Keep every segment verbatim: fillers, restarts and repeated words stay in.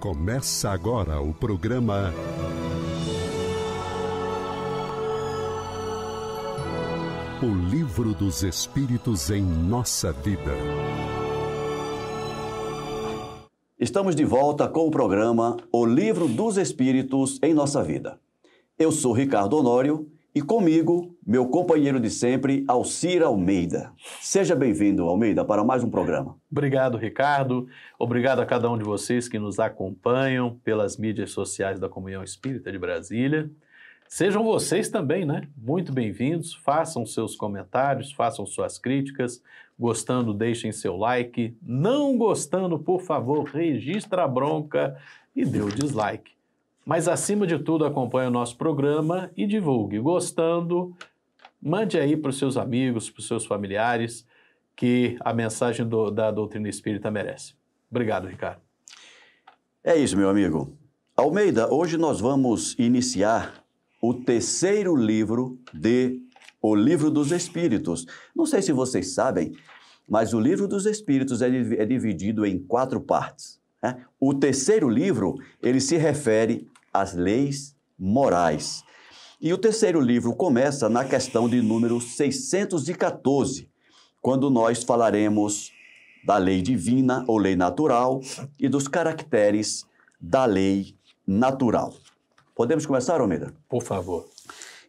Começa agora o programa O Livro dos Espíritos em Nossa Vida. Estamos de volta com o programa O Livro dos Espíritos em Nossa Vida. Eu sou Ricardo Honório e comigo, meu companheiro de sempre, Alcir Almeida. Seja bem-vindo, Almeida, para mais um programa. Obrigado, Ricardo. Obrigado a cada um de vocês que nos acompanham pelas mídias sociais da Comunhão Espírita de Brasília. Sejam vocês também, né? Muito bem-vindos. Façam seus comentários, façam suas críticas. Gostando, deixem seu like. Não gostando, por favor, registra a bronca e dê o dislike. Mas, acima de tudo, acompanhe o nosso programa e divulgue. Gostando, mande aí para os seus amigos, para os seus familiares, que a mensagem do, da doutrina espírita merece. Obrigado, Ricardo. É isso, meu amigo. Almeida, hoje nós vamos iniciar o terceiro livro de O Livro dos Espíritos. Não sei se vocês sabem, mas o Livro dos Espíritos é, é dividido em quatro partes. Né? O terceiro livro, ele se refere as leis morais. E o terceiro livro começa na questão de número seiscentos e quatorze, quando nós falaremos da lei divina ou lei natural e dos caracteres da lei natural. Podemos começar, Almeida? Por favor.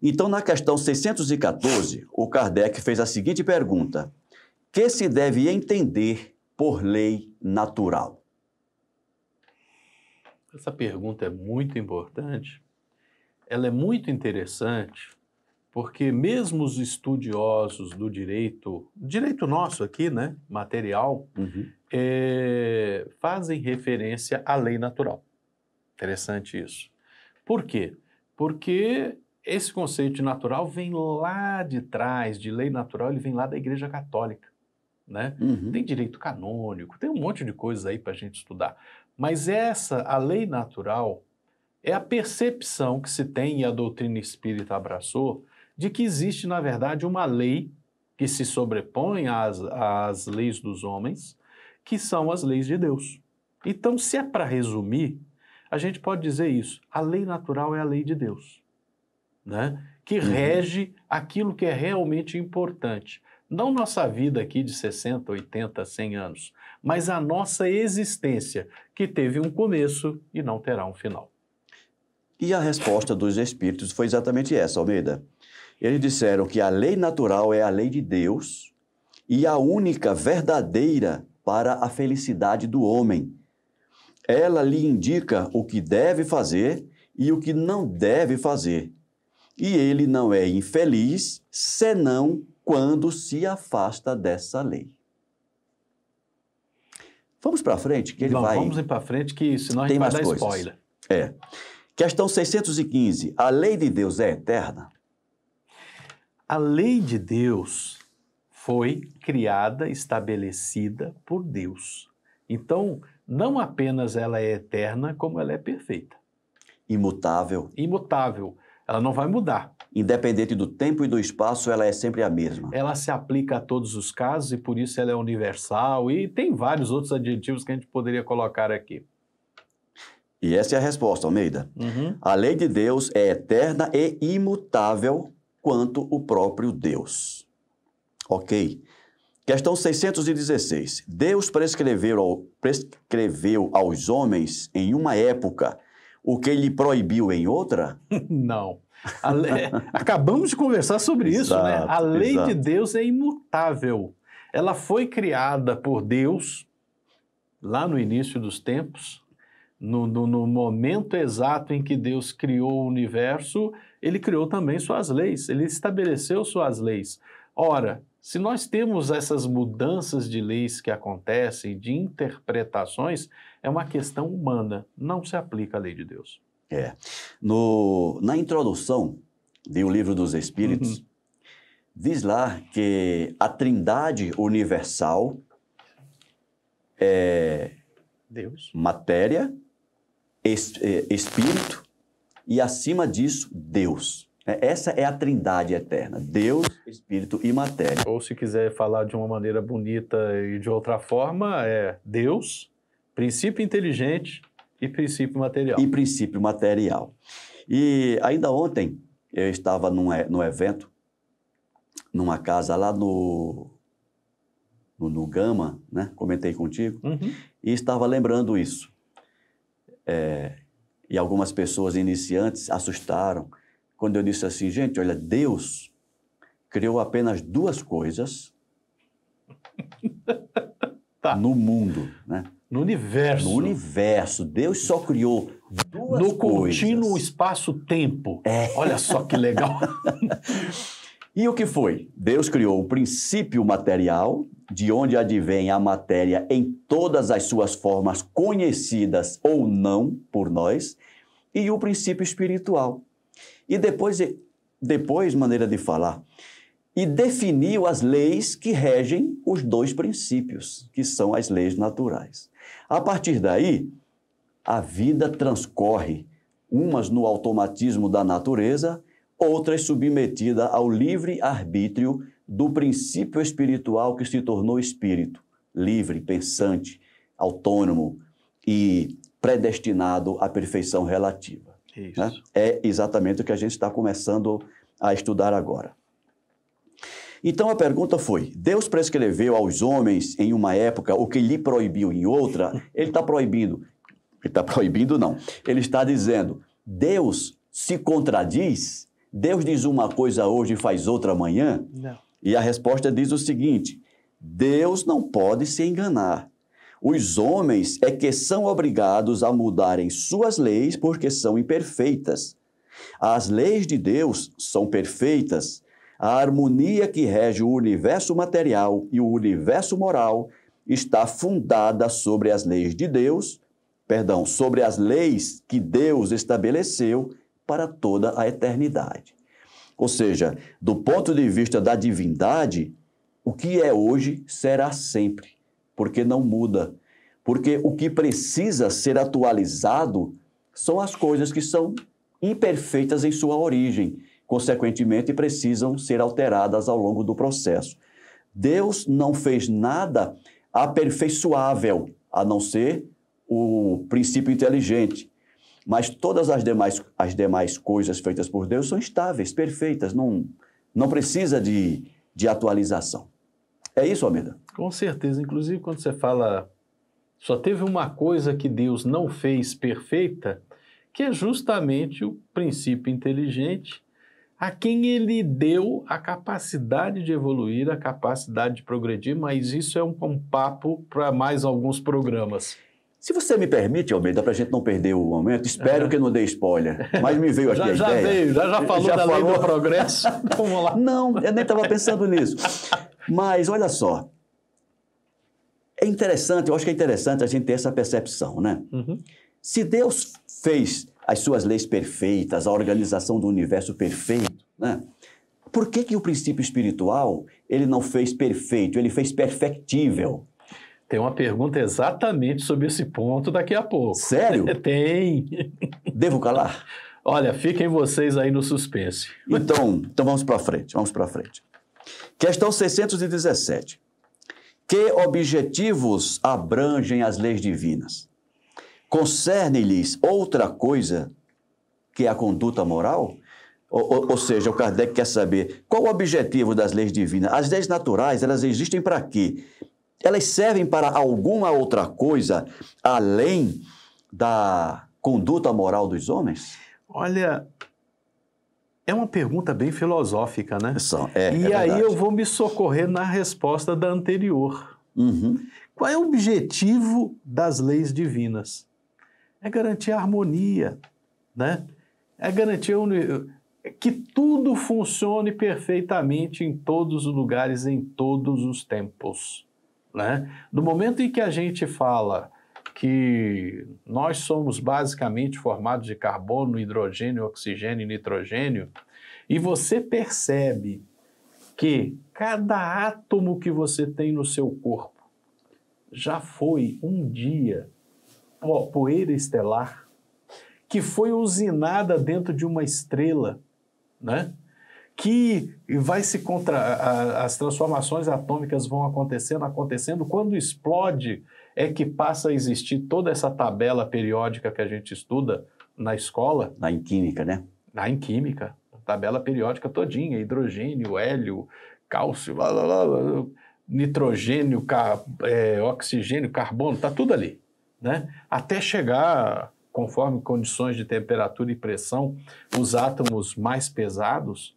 Então, na questão seiscentos e quatorze, o Kardec fez a seguinte pergunta: que se deve entender por lei natural? Essa pergunta é muito importante, ela é muito interessante, porque mesmo os estudiosos do direito, direito nosso aqui, né, material, uhum. é, fazem referência à lei natural. Interessante isso. Por quê? Porque esse conceito de natural vem lá de trás, de lei natural, ele vem lá da Igreja Católica, né? Uhum. Tem direito canônico, tem um monte de coisas aí para a gente estudar. Mas essa, a lei natural, é a percepção que se tem, e a doutrina espírita abraçou, de que existe, na verdade, uma lei que se sobrepõe às, às leis dos homens, que são as leis de Deus. Então, se é para resumir, a gente pode dizer isso: a lei natural é a lei de Deus, né? Que rege aquilo que é realmente importante. Não nossa vida aqui de sessenta, oitenta, cem anos, mas a nossa existência, que teve um começo e não terá um final. E a resposta dos Espíritos foi exatamente essa, Almeida. Eles disseram que a lei natural é a lei de Deus e a única verdadeira para a felicidade do homem. Ela lhe indica o que deve fazer e o que não deve fazer. E ele não é infeliz, senão quando se afasta dessa lei. Vamos para frente, que ele Não, vai... Vamos ir para frente, que senão Tem a gente vai dar coisas. Spoiler. É. Questão seiscentos e quinze. A lei de Deus é eterna? A lei de Deus foi criada, estabelecida por Deus. Então, não apenas ela é eterna, como ela é perfeita. Imutável. Imutável. Ela não vai mudar. Independente do tempo e do espaço, ela é sempre a mesma. Ela se aplica a todos os casos e por isso ela é universal, e tem vários outros adjetivos que a gente poderia colocar aqui. E essa é a resposta, Almeida. Uhum. A lei de Deus é eterna e imutável quanto o próprio Deus. Ok. Questão seiscentos e dezesseis. Deus prescreveu, ao, prescreveu aos homens em uma época o que ele proibiu em outra? Não. A lei... Acabamos de conversar sobre isso, exato, né? A lei exato. de Deus é imutável. Ela foi criada por Deus lá no início dos tempos, no, no, no momento exato em que Deus criou o universo, ele criou também suas leis, ele estabeleceu suas leis. Ora, se nós temos essas mudanças de leis que acontecem, de interpretações, é uma questão humana, não se aplica a lei de Deus. É. No, na introdução de O Livro dos Espíritos, uhum. diz lá que a trindade universal é Deus, matéria, es, é, espírito e, acima disso, Deus. É, essa é a trindade eterna, Deus, espírito e matéria. Ou, se quiser falar de uma maneira bonita e de outra forma, é Deus, princípio inteligente, E princípio material. E princípio material. E ainda ontem eu estava num, num evento, numa casa lá no, no, no Gama, né? Comentei contigo, uhum. E estava lembrando isso. É, e algumas pessoas iniciantes assustaram quando eu disse assim, gente, olha, Deus criou apenas duas coisas tá. no mundo, né? No universo. No universo. Deus só criou duas coisas. No contínuo espaço-tempo. É. Olha só que legal. E o que foi? Deus criou o princípio material, de onde advém a matéria em todas as suas formas conhecidas ou não por nós, e o princípio espiritual. E depois, depois maneira de falar, e definiu as leis que regem os dois princípios, que são as leis naturais. A partir daí, a vida transcorre, umas no automatismo da natureza, outras submetida ao livre-arbítrio do princípio espiritual que se tornou espírito, livre, pensante, autônomo e predestinado à perfeição relativa. Isso. Né? É exatamente o que a gente está começando a estudar agora. Então a pergunta foi, Deus prescreveu aos homens em uma época o que lhe proibiu em outra? Ele está proibindo. Ele está proibindo, não. Ele está dizendo, Deus se contradiz? Deus diz uma coisa hoje e faz outra amanhã? Não. E a resposta diz o seguinte, Deus não pode se enganar. Os homens é que são obrigados a mudarem suas leis porque são imperfeitas. As leis de Deus são perfeitas. A harmonia que rege o universo material e o universo moral está fundada sobre as leis de Deus, perdão, sobre as leis que Deus estabeleceu para toda a eternidade. Ou seja, do ponto de vista da divindade, o que é hoje será sempre, porque não muda. Porque o que precisa ser atualizado são as coisas que são imperfeitas em sua origem. Consequentemente, precisam ser alteradas ao longo do processo. Deus não fez nada aperfeiçoável, a não ser o princípio inteligente. Mas todas as demais, as demais coisas feitas por Deus são estáveis, perfeitas, não, não precisa de, de atualização. É isso, Almeida? Com certeza. Inclusive, quando você fala, só teve uma coisa que Deus não fez perfeita, que é justamente o princípio inteligente, a quem ele deu a capacidade de evoluir, a capacidade de progredir, mas isso é um, um papo para mais alguns programas. Se você me permite, Almeida, para a gente não perder o momento, espero é. que não dê spoiler, mas me veio aqui já, a já ideia. Já veio, já, já falou já da falou... lei do progresso, vamos lá. Não, eu nem estava pensando nisso, mas olha só, é interessante, eu acho que é interessante a gente ter essa percepção, né? Uhum. Se Deus fez as suas leis perfeitas, a organização do universo perfeito, né? Por que que o princípio espiritual ele não fez perfeito, ele fez perfectível? Tem uma pergunta exatamente sobre esse ponto daqui a pouco. Sério? Tem. Devo calar? Olha, fiquem vocês aí no suspense. Então, então vamos para frente, vamos para frente. Questão seiscentos e dezessete. Que objetivos abrangem as leis divinas? Concerne-lhes outra coisa que é a conduta moral? Ou, ou, ou seja, o Kardec quer saber qual o objetivo das leis divinas. As leis naturais, elas existem para quê? Elas servem para alguma outra coisa além da conduta moral dos homens? Olha, é uma pergunta bem filosófica, né? É, e é aí verdade. Eu vou me socorrer na resposta da anterior. Uhum. Qual é o objetivo das leis divinas? É garantir a harmonia, né? É garantir que tudo funcione perfeitamente em todos os lugares, em todos os tempos, né? No momento em que a gente fala que nós somos basicamente formados de carbono, hidrogênio, oxigênio e nitrogênio, e você percebe que cada átomo que você tem no seu corpo já foi um dia poeira estelar, que foi usinada dentro de uma estrela, né? Que vai se contra... as transformações atômicas vão acontecendo, acontecendo, quando explode, é que passa a existir toda essa tabela periódica que a gente estuda na escola. Na em química, né? Na em química. Tabela periódica todinha, hidrogênio, hélio, cálcio, blá, blá, blá, blá, nitrogênio, car é, oxigênio, carbono, está tudo ali, né? Até chegar, conforme condições de temperatura e pressão, os átomos mais pesados,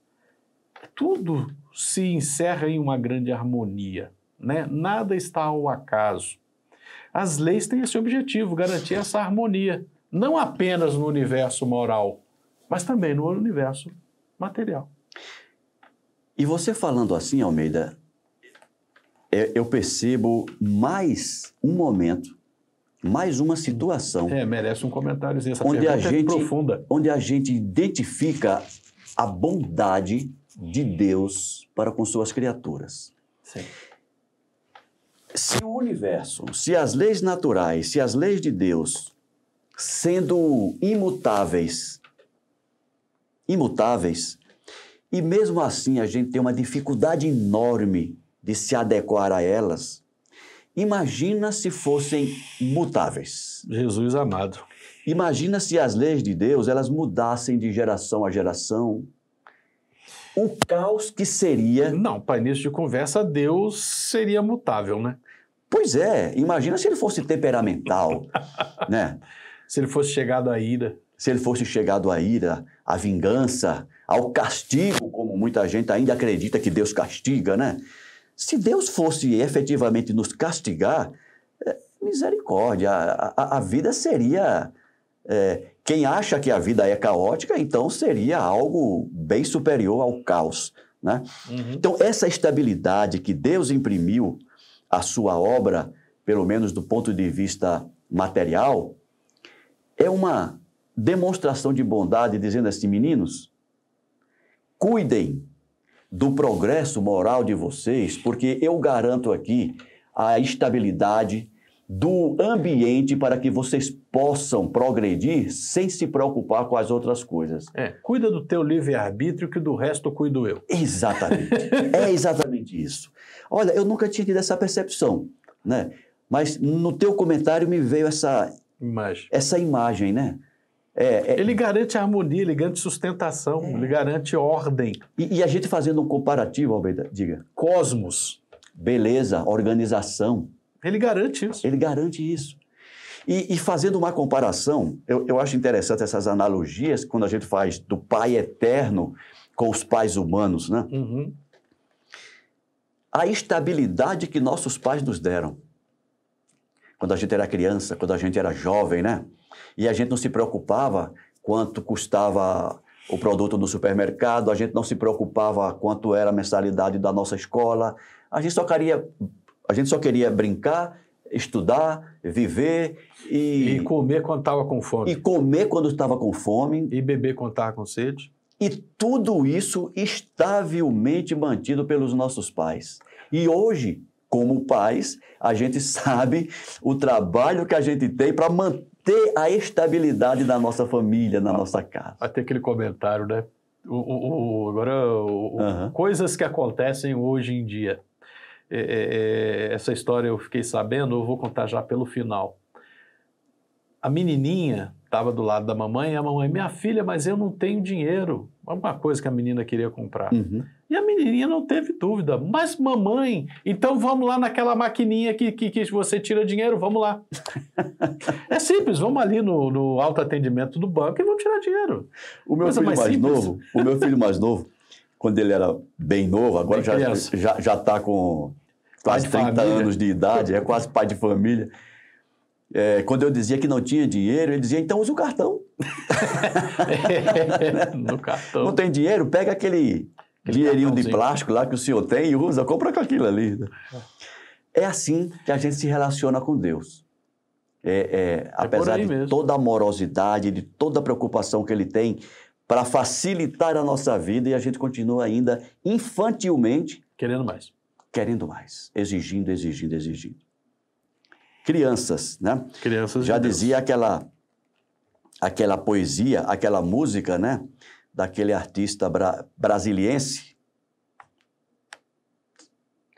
tudo se encerra em uma grande harmonia, né? Nada está ao acaso. As leis têm esse objetivo, garantir essa harmonia, não apenas no universo moral, mas também no universo material. E você falando assim, Almeida, eu percebo mais um momento, mais uma situação. É, merece um comentário. Essa onde a gente, é profunda. Onde a gente identifica a bondade de Deus para com suas criaturas. Sim. Se o universo, se as leis naturais, se as leis de Deus, sendo imutáveis, imutáveis, e mesmo assim a gente tem uma dificuldade enorme de se adequar a elas, imagina se fossem mutáveis. Jesus amado. Imagina se as leis de Deus, elas mudassem de geração a geração, o caos que seria... Não, para início de conversa, Deus seria mutável, né? Pois é, imagina se ele fosse temperamental, né? Se ele fosse chegado à ira. Se ele fosse chegado à ira, à vingança, ao castigo, como muita gente ainda acredita que Deus castiga, né? Se Deus fosse efetivamente nos castigar, é, misericórdia, a, a, a vida seria... É, quem acha que a vida é caótica, então seria algo bem superior ao caos, né? Uhum. Então, essa estabilidade que Deus imprimiu à sua obra, pelo menos do ponto de vista material, é uma... demonstração de bondade, dizendo assim, meninos, cuidem do progresso moral de vocês, porque eu garanto aqui a estabilidade do ambiente para que vocês possam progredir sem se preocupar com as outras coisas. É, cuida do teu livre-arbítrio que do resto cuido eu. Exatamente, é exatamente isso. Olha, eu nunca tinha tido essa percepção, né? Mas no teu comentário me veio essa imagem, essa imagem, né? É, é, ele garante harmonia, ele garante sustentação, é. ele garante ordem. E, e a gente fazendo um comparativo, Almeida, diga. Cosmos. Beleza, organização. Ele garante isso. Ele garante isso. E, e fazendo uma comparação, eu, eu acho interessante essas analogias, quando a gente faz do Pai Eterno com os pais humanos, né? Uhum. A estabilidade que nossos pais nos deram. Quando a gente era criança, quando a gente era jovem, né? E a gente não se preocupava quanto custava o produto no supermercado, a gente não se preocupava quanto era a mensalidade da nossa escola. A gente só queria, a gente só queria brincar, estudar, viver e... E comer quando estava com fome. E comer quando estava com fome. E beber quando estava com sede. E tudo isso estávelmente mantido pelos nossos pais. E hoje, como pais, a gente sabe o trabalho que a gente tem para manter ter a estabilidade da nossa família, na nossa casa. Até aquele comentário, né? O, o, o, agora, o, uhum. coisas que acontecem hoje em dia. É, é, essa história eu fiquei sabendo, eu vou contar já pelo final. A menininha estava do lado da mamãe, e a mamãe, minha filha, mas eu não tenho dinheiro. Alguma coisa que a menina queria comprar. Uhum. E a menininha não teve dúvida. Mas mamãe, então vamos lá naquela maquininha que, que, que você tira dinheiro, vamos lá. É simples, vamos ali no, no autoatendimento do banco e vamos tirar dinheiro. O meu filho mais, mais novo, o meu filho mais novo, quando ele era bem novo, agora bem já está já, já tá com quase trinta anos de idade, é quase pai de família. É, quando eu dizia que não tinha dinheiro, ele dizia, então usa o cartão. É, no cartão. Não tem dinheiro? Pega aquele, aquele dinheirinho de plástico lá que o senhor tem e usa, compra com aquilo ali. É assim que a gente se relaciona com Deus. É, é, é apesar de mesmo. Toda a amorosidade, de toda a preocupação que ele tem para facilitar a nossa vida, e a gente continua ainda infantilmente... Querendo mais. Querendo mais. Exigindo, exigindo, exigindo. Crianças, né? Crianças já dizia aquela, aquela poesia, aquela música, né? Daquele artista bra brasiliense.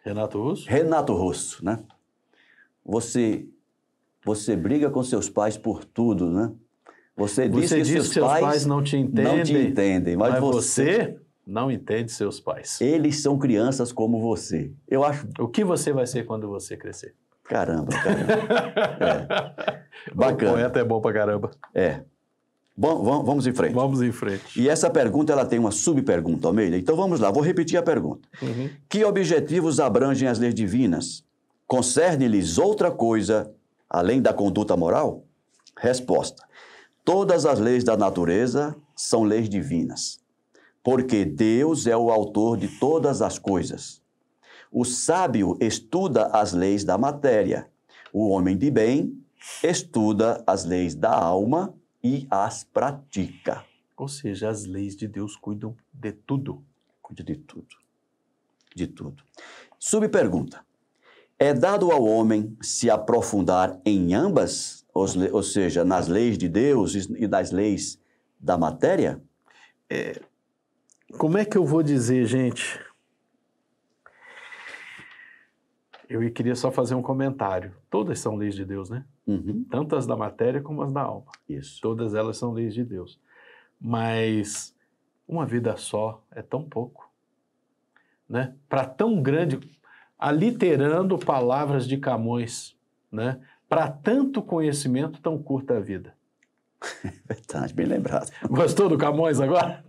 Renato Russo? Renato Russo, né? Você Você briga com seus pais por tudo, né? Você diz, você que, diz seus que seus pais, pais não te entendem, não te entendem mas, mas você... você não entende seus pais. Eles são crianças como você. Eu acho... O que você vai ser quando você crescer? Caramba, caramba. É. Bacana. O poeta é bom pra caramba. É. Bom, vamos em frente. Vamos em frente. E essa pergunta, ela tem uma subpergunta, Almeida. Então vamos lá, vou repetir a pergunta. Uhum. Que objetivos abrangem as leis divinas? Concerne-lhes outra coisa além da conduta moral? Resposta. Todas as leis da natureza são leis divinas, porque Deus é o autor de todas as coisas. O sábio estuda as leis da matéria. O homem de bem estuda as leis da alma e as pratica. Ou seja, as leis de Deus cuidam de tudo. Cuidam de tudo. De tudo. Subpergunta. É dado ao homem se aprofundar em ambas, ou seja, nas leis de Deus e das leis da matéria? É, como é que eu vou dizer, gente? Eu queria só fazer um comentário. Todas são leis de Deus, né? Uhum. Tanto as da matéria como as da alma. Isso. Todas elas são leis de Deus. Mas uma vida só é tão pouco, né? Para tão grande, aliterando palavras de Camões, né? Para tanto conhecimento, tão curta a vida. Verdade, bem lembrado. Gostou do Camões agora?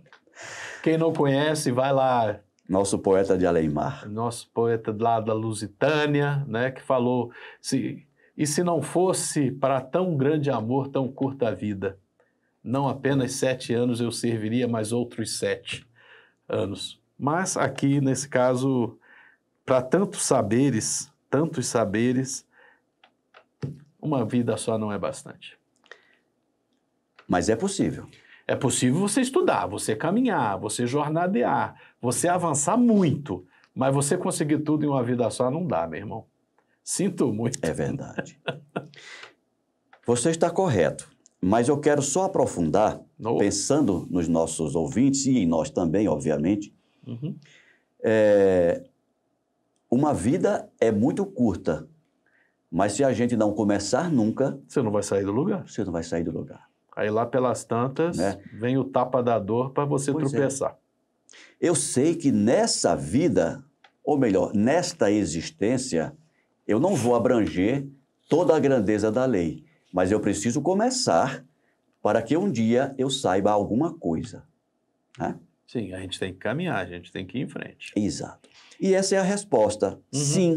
Quem não conhece, vai lá. Nosso poeta de Além-Mar. Nosso poeta lá da Lusitânia, né? Que falou... Se, E se não fosse para tão grande amor, tão curta a vida, não apenas sete anos eu serviria, mas outros sete anos. Mas aqui, nesse caso, para tantos saberes, tantos saberes, uma vida só não é bastante. Mas é possível. É possível você estudar, você caminhar, você jornadear, você avançar muito, mas você conseguir tudo em uma vida só não dá, meu irmão. Sinto muito. É verdade. Você está correto, mas eu quero só aprofundar, oh. pensando nos nossos ouvintes e em nós também, obviamente. Uhum. É, uma vida é muito curta, mas se a gente não começar nunca... Você não vai sair do lugar. Você não vai sair do lugar. Aí lá pelas tantas, né? Vem o tapa da dor para você pois tropeçar. É. Eu sei que nessa vida, ou melhor, nesta existência... Eu não vou abranger toda a grandeza da lei, mas eu preciso começar para que um dia eu saiba alguma coisa. Né? Sim, a gente tem que caminhar, a gente tem que ir em frente. Exato. E essa é a resposta, uhum. Sim.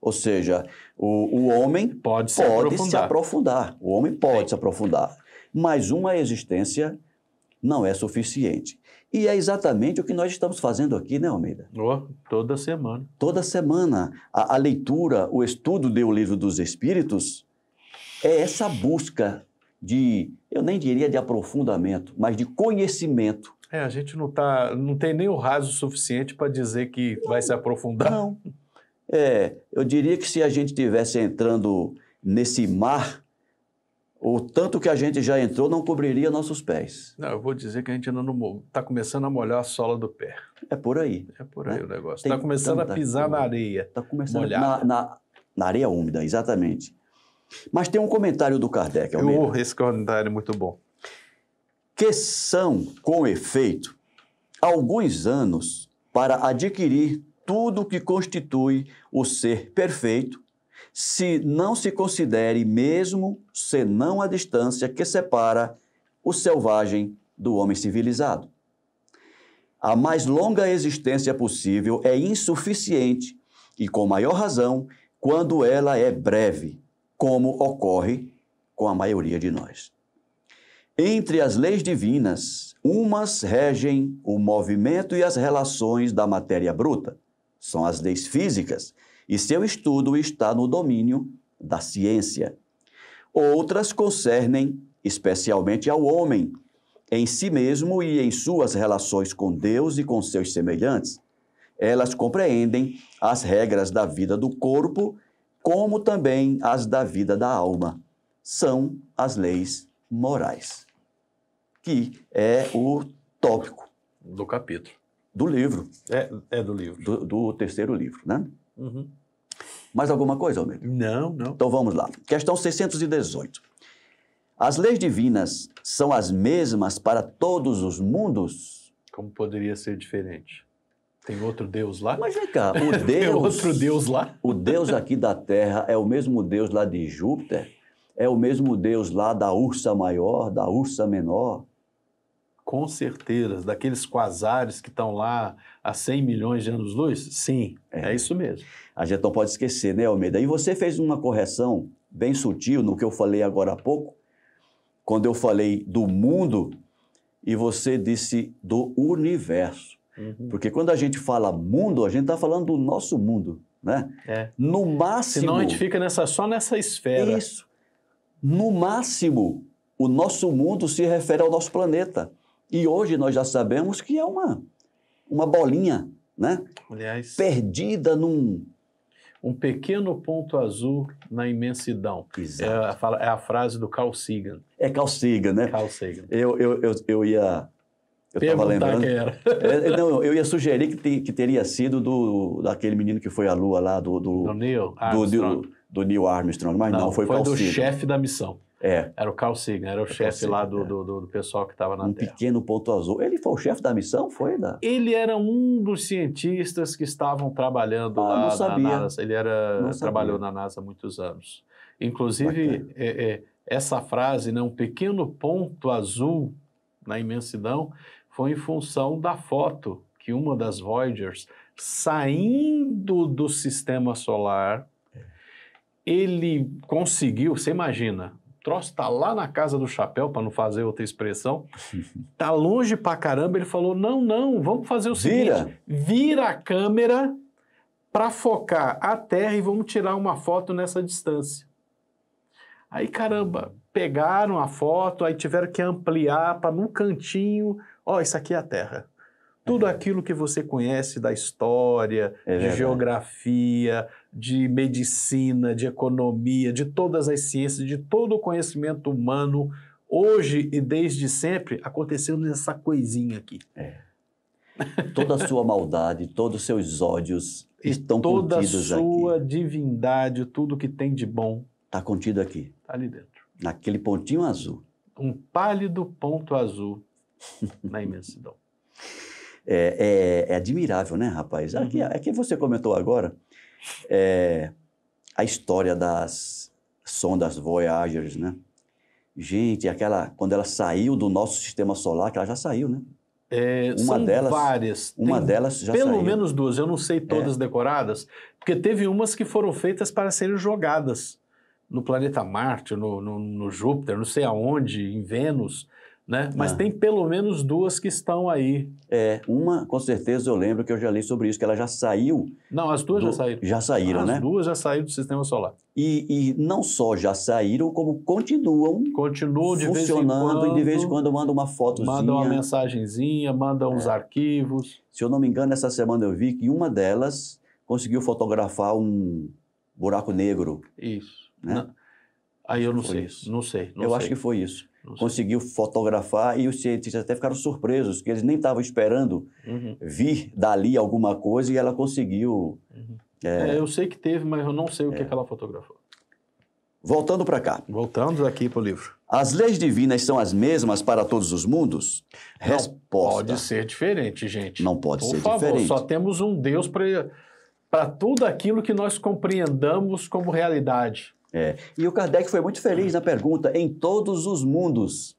Ou seja, o, o homem pode, se, pode aprofundar. se aprofundar. O homem pode Sim. se aprofundar. Mas uma existência não é suficiente. E é exatamente o que nós estamos fazendo aqui, né, Almeida? Oh, toda semana. Toda semana. A, a leitura, o estudo de O Livro dos Espíritos é essa busca de, eu nem diria de aprofundamento, mas de conhecimento. É, a gente não, tá, não tem nem o raso suficiente para dizer que não, vai se aprofundar. Não. É, eu diria que se a gente estivesse entrando nesse mar, o tanto que a gente já entrou não cobriria nossos pés. Não, eu vou dizer que a gente ainda não está começando a molhar a sola do pé. É por aí. É por aí, né? O negócio. Está começando a pisar na areia. Está começando na, na, na areia úmida, exatamente. Mas tem um comentário do Kardec. Eu, esse comentário é muito bom. Que são, com efeito, alguns anos para adquirir tudo que constitui o ser perfeito, se não se considere mesmo senão a distância que separa o selvagem do homem civilizado. A mais longa existência possível é insuficiente e com maior razão quando ela é breve, como ocorre com a maioria de nós. Entre as leis divinas, umas regem o movimento e as relações da matéria bruta, são as leis físicas, e seu estudo está no domínio da ciência. Outras concernem especialmente ao homem, em si mesmo e em suas relações com Deus e com seus semelhantes. Elas compreendem as regras da vida do corpo, como também as da vida da alma. São as leis morais, que é o tópico do capítulo. Do livro. É, é do livro. Do, do terceiro livro, né? Uhum. Mais alguma coisa, Almeida? Não, não. Então vamos lá. Questão seiscentos e dezoito. As leis divinas são as mesmas para todos os mundos? Como poderia ser diferente? Tem outro Deus lá? Mas vem cá, o Deus... Tem outro Deus lá? O Deus aqui da Terra é o mesmo Deus lá de Júpiter? É o mesmo Deus lá da Ursa Maior, da Ursa Menor? Com certeza, daqueles quasares que estão lá há cem milhões de anos-luz? Sim, é. é isso mesmo. A gente não pode esquecer, né, Almeida? E você fez uma correção bem sutil no que eu falei agora há pouco, quando eu falei do mundo e você disse do universo. Uhum. Porque quando a gente fala mundo, a gente está falando do nosso mundo, né? É. No máximo... Senão a gente fica nessa, só nessa esfera. Isso. No máximo, o nosso mundo se refere ao nosso planeta. E hoje nós já sabemos que é uma, uma bolinha, né? Aliás, perdida num... Um pequeno ponto azul na imensidão. Exato. É, a, é a frase do Carl Sagan. É Carl Sagan, né? Carl Sagan. Eu, eu, eu, eu ia... Eu estava lembrando... Quem era. é, não, eu ia sugerir que, te, que teria sido do, daquele menino que foi à Lua lá, do... Do, do Neil Armstrong. Do, do Neil Armstrong, mas não, não foi, foi Carl Sagan. Foi do chefe da missão. É. Era o Carl Sagan, era o chefe lá do, é. do, do, do pessoal que estava na um Terra. Um pequeno ponto azul. Ele foi o chefe da missão? Foi? Da... Ele era um dos cientistas que estavam trabalhando ah, lá não sabia. na NASA. Ele era, não trabalhou sabia. na NASA há muitos anos. Inclusive, é, é, essa frase, né, um pequeno ponto azul na imensidão, foi em função da foto que uma das Voyagers, saindo do sistema solar, é. ele conseguiu, você imagina... O troço está lá na casa do chapéu, para não fazer outra expressão, está longe pra caramba, ele falou, não, não, vamos fazer o vira. seguinte, vira a câmera para focar a Terra e vamos tirar uma foto nessa distância. Aí, caramba, pegaram a foto, aí tiveram que ampliar para num cantinho, ó, isso aqui é a Terra. Tudo aquilo que você conhece da história, é de geografia, de medicina, de economia, de todas as ciências, de todo o conhecimento humano, hoje e desde sempre, aconteceu nessa coisinha aqui. É. Toda a sua maldade, todos os seus ódios e estão contidos aqui. Toda a sua aqui. divindade, tudo que tem de bom. Está contido aqui. Está ali dentro. Naquele pontinho azul. Um pálido ponto azul na imensidão. É, é, é admirável, né, rapaz? Aqui, aqui você comentou agora é, a história das sondas Voyagers, né? Gente, aquela, quando ela saiu do nosso sistema solar, que ela já saiu, né? É, uma são delas, várias. Uma Tem delas já pelo saiu. Pelo menos duas, eu não sei todas é. decoradas, porque teve umas que foram feitas para serem jogadas no planeta Marte, no, no, no Júpiter, não sei aonde, em Vênus... Né? Mas ah. tem pelo menos duas que estão aí. É, uma, com certeza, eu lembro que eu já li sobre isso, que ela já saiu... Não, as duas do... já saíram. Já saíram, as né? As duas já saíram do sistema solar. E, e não só já saíram, como continuam, continuam de funcionando vez em quando, e de vez em quando mandam uma fotozinha. Mandam uma mensagenzinha, mandam é. uns arquivos. Se eu não me engano, essa semana eu vi que uma delas conseguiu fotografar um buraco negro. Isso. Né? Na... Aí eu não sei, isso. não sei, não eu sei. Eu acho que foi isso. Conseguiu fotografar e os cientistas até ficaram surpresos, que eles nem estavam esperando uhum. vir dali alguma coisa e ela conseguiu... Uhum. É... É, eu sei que teve, mas eu não sei o é. que ela fotografou. Voltando para cá. Voltando aqui para o livro. As leis divinas são as mesmas para todos os mundos? Não Resposta. Pode ser diferente, gente. Não pode Por ser favor, diferente. Só temos um Deus para tudo aquilo que nós compreendamos como realidade. É. E o Kardec foi muito feliz na pergunta, em todos os mundos.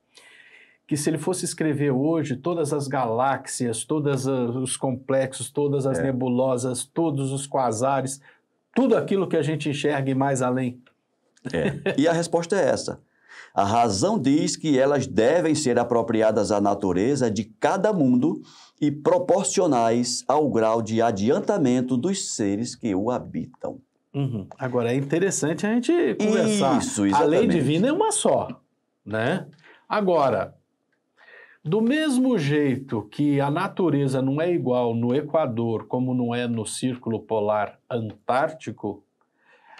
Que se ele fosse escrever hoje, todas as galáxias, todos os complexos, todas as é. nebulosas, todos os quasares, tudo aquilo que a gente enxerga e mais além. É. E a resposta é essa. A razão diz que elas devem ser apropriadas à natureza de cada mundo e proporcionais ao grau de adiantamento dos seres que o habitam. Uhum. Agora, é interessante a gente conversar. Isso, exatamente. A lei divina é uma só, né? Agora, do mesmo jeito que a natureza não é igual no Equador, como não é no Círculo Polar Antártico,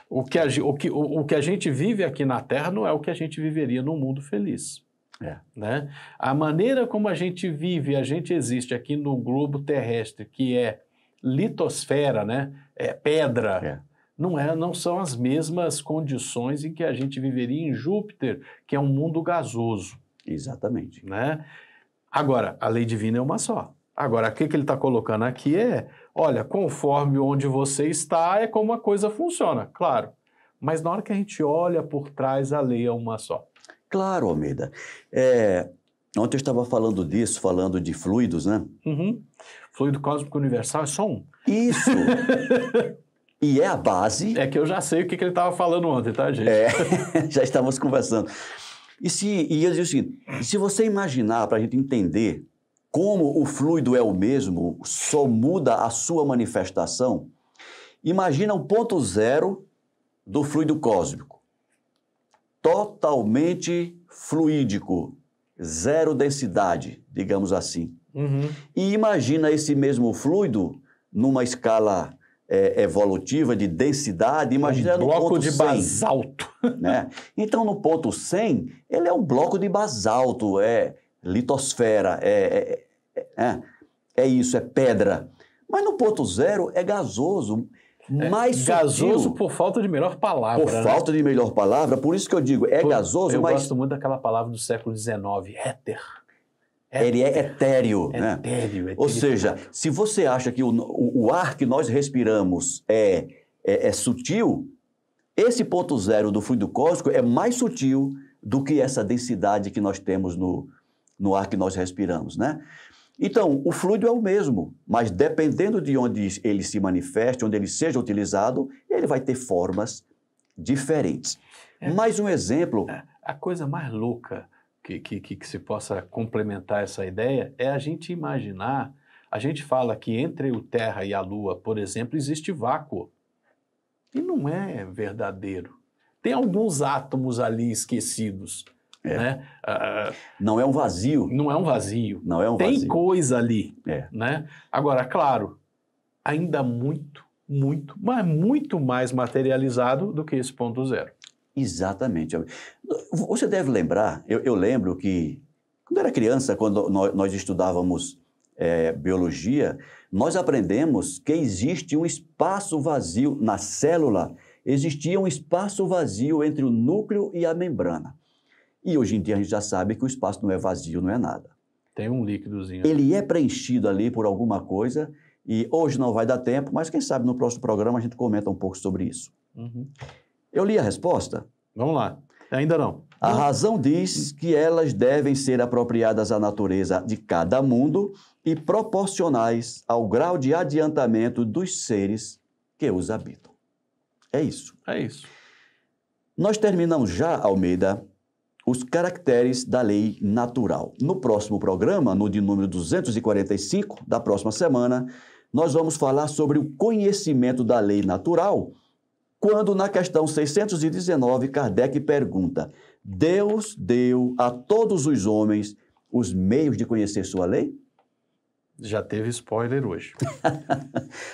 o que a, o que, o, o que a gente vive aqui na Terra não é o que a gente viveria num mundo feliz. É. Né? A maneira como a gente vive, a gente existe aqui no globo terrestre, que é litosfera, né? É pedra... É. não, é, não são as mesmas condições em que a gente viveria em Júpiter, que é um mundo gasoso. Exatamente. Né? Agora, a lei divina é uma só. Agora, o que ele está colocando aqui é, olha, conforme onde você está, é como a coisa funciona, claro. Mas na hora que a gente olha por trás, a lei é uma só. Claro, Almeida. É, ontem eu estava falando disso, falando de fluidos, né? Uhum. Fluido cósmico universal é só um. Isso! E é a base... É que eu já sei o que, que ele estava falando ontem, tá, gente? É, já estávamos conversando. E, se, e eu dizia o seguinte, se você imaginar, para a gente entender... Como o fluido é o mesmo, só muda a sua manifestação, imagina um ponto zero do fluido cósmico, totalmente fluídico, zero densidade, digamos assim. Uhum. E imagina esse mesmo fluido numa escala é, evolutiva de densidade, imagina um no bloco ponto de cem, basalto. Né? Então, no ponto cem, ele é um bloco de basalto, é litosfera, é... é É, é isso, é pedra. Mas no ponto zero é gasoso, é, mais sutil. Gasoso por falta de melhor palavra. Por né? falta de melhor palavra, por isso que eu digo, é por, gasoso, eu mas... Eu gosto muito daquela palavra do século dezenove, éter. éter. Ele é etéreo, né? Etéreo, etéreo. Ou seja, se você acha que o, o, o ar que nós respiramos é, é, é sutil, esse ponto zero do fluido cósmico é mais sutil do que essa densidade que nós temos no, no ar que nós respiramos, né? Então, o fluido é o mesmo, mas dependendo de onde ele se manifeste, onde ele seja utilizado, ele vai ter formas diferentes. É, mais um exemplo... A coisa mais louca que, que, que se possa complementar essa ideia é a gente imaginar... A gente fala que entre o Terra e a Lua, por exemplo, existe vácuo. E não é verdadeiro. Tem alguns átomos ali esquecidos... É. Né? Uh, não é um vazio. Não é um vazio. Não é um Tem vazio. coisa ali. É. Né? Agora, claro, ainda muito, muito, mas muito mais materializado do que esse ponto zero. Exatamente. Você deve lembrar, eu, eu lembro que quando era criança, quando nós, nós estudávamos é, biologia, nós aprendemos que existe um espaço vazio na célula, existia um espaço vazio entre o núcleo e a membrana. E hoje em dia a gente já sabe que o espaço não é vazio, não é nada. Tem um líquidozinho. Ele é preenchido ali por alguma coisa e hoje não vai dar tempo, mas quem sabe no próximo programa a gente comenta um pouco sobre isso. Uhum. Eu li a resposta. Vamos lá. Ainda não. A razão diz que elas devem ser apropriadas à natureza de cada mundo e proporcionais ao grau de adiantamento dos seres que os habitam. É isso. É isso. Nós terminamos já, Almeida... os caracteres da lei natural. No próximo programa, no de número duzentos e quarenta e cinco, da próxima semana, nós vamos falar sobre o conhecimento da lei natural, quando na questão seiscentos e dezenove, Kardec pergunta: Deus deu a todos os homens os meios de conhecer sua lei? Já teve spoiler hoje.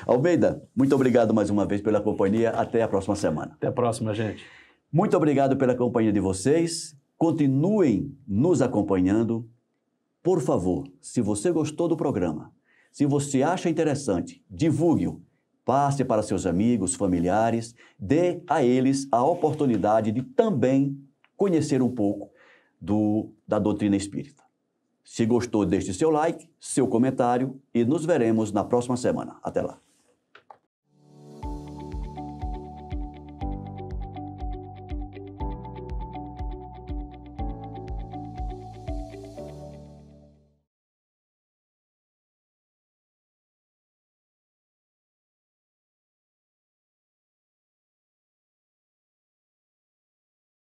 Almeida, muito obrigado mais uma vez pela companhia. Até a próxima semana. Até a próxima, gente. Muito obrigado pela companhia de vocês. Continuem nos acompanhando. Por favor, se você gostou do programa, se você acha interessante, divulgue-o. Passe para seus amigos, familiares, dê a eles a oportunidade de também conhecer um pouco do, da doutrina espírita. Se gostou, deixe seu like, seu comentário e nos veremos na próxima semana. Até lá.